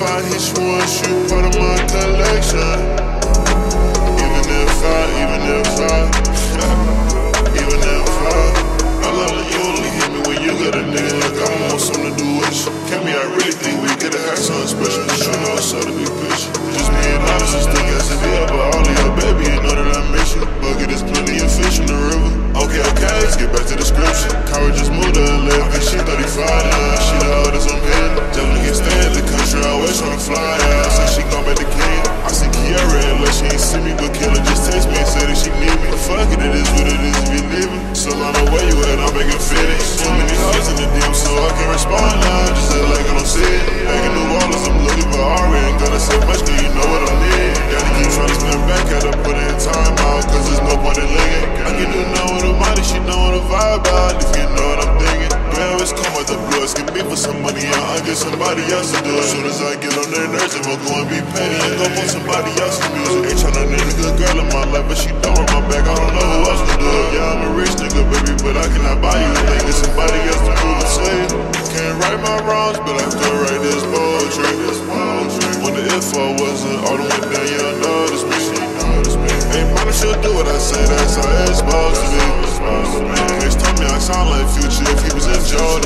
if I hit you once, you part of my collection. Even if I love it, you only hit me when you got a nigga like I want something to do with you. Cammy, I really think we could have had something special, but you know it's all to be bitch. Just me and Dallas is thinking as if yeah, but all of your baby, you know that I miss you. Bucket is plenty of fish in the river. Okay, let's get back to the description. Kyra just moved to LA, and she 35 now. She the oldest I'm here. Just looking stay in the country, I always tryna fly out. So she gone back to Kim. I see Kiara and like she ain't see me, but Kiara just text me and say that she need me. Fuck it, it is what it is if you leave me. So I know where you at, I'm making fitness. Too many hoes in the DM, so I can't respond now. Just act like I don't see it. Back in New Orleans, I'm looking for Ari. Ain't gotta say much, cause you know what I need. Gotta keep trying to stand back, gotta put in time out, cause there's no point in living. I can do nothing with a money, she know what a vibe out. If you know what I'm thinking, man, it's come with the blue. It's get me for some money, I'll get somebody else to do it. Soon as I get on their nerves, I'm gonna go and be petty and go put somebody else's music. Ain't tryna need a good girl in my life, but she don't want my back, I don't know who else to do it. Yeah, I'm a rich nigga, baby, but I cannot buy you a thing. There's somebody else to do the same. Can't right my wrongs, but I could write this poetry. Wonder if I wasn't all the way down, yeah, I noticed me. Ain't mama, she'll do what I say, that's how it's supposed to be. Niggas told me I sound like Future if he was in Jordan.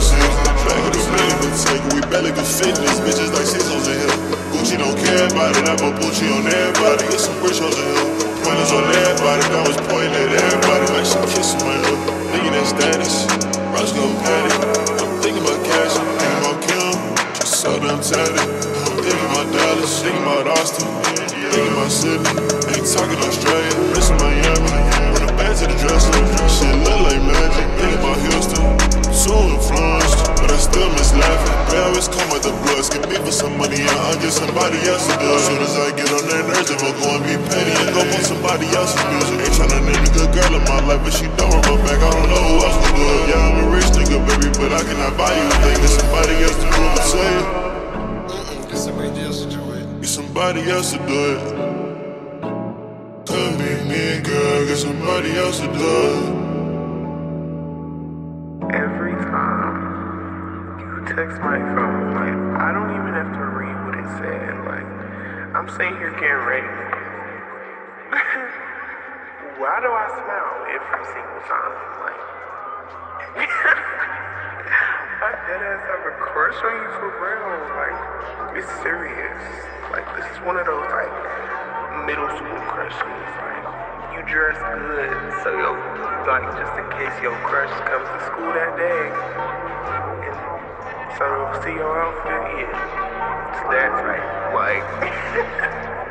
Back in the belly could take, we barely could fit these bitches like seasons in here. Gucci don't care about it, I put Gucci on everybody. Get some rich hoes in here, pointers on everybody. That was pointing at everybody like she kissing my hood. Nigga, that's status, Ross go patty. I'm thinking about cash, I'm thinking about Kim. She's so damn tatted. I'm thinking about Dallas, thinking about Austin, thinking about Sydney. Talking Australia, missing Miami. When the back to the dresser, shit look like magic. Think about Houston, so influenced, but I still miss laughing. They always come with the bloods, get me for some money, and I'll get somebody else to do it. Soon as I get on their nerves, I'm gonna go and be petty and go put somebody else's music. Ain't tryna name a good girl in my life, but she don't run my back. I don't know who else to do it. Yeah, I'm a rich nigga, baby, but I cannot buy you a thing. There's somebody else to do it. Say it. There's somebody else to do it. There's somebody else to do it. Girl, get somebody else to do it. Every time you text my phone, like, I don't even have to read what it said. Like, I'm sitting here getting ready. Why do I smile every single time? Like, I dead ass have a crush on you for real. Like, it's serious. Like, this is one of those, like, middle school crushes. Like, you dress good, so yo, like, just in case your crush comes to school that day, and so see your outfit, yeah, it's that type, like.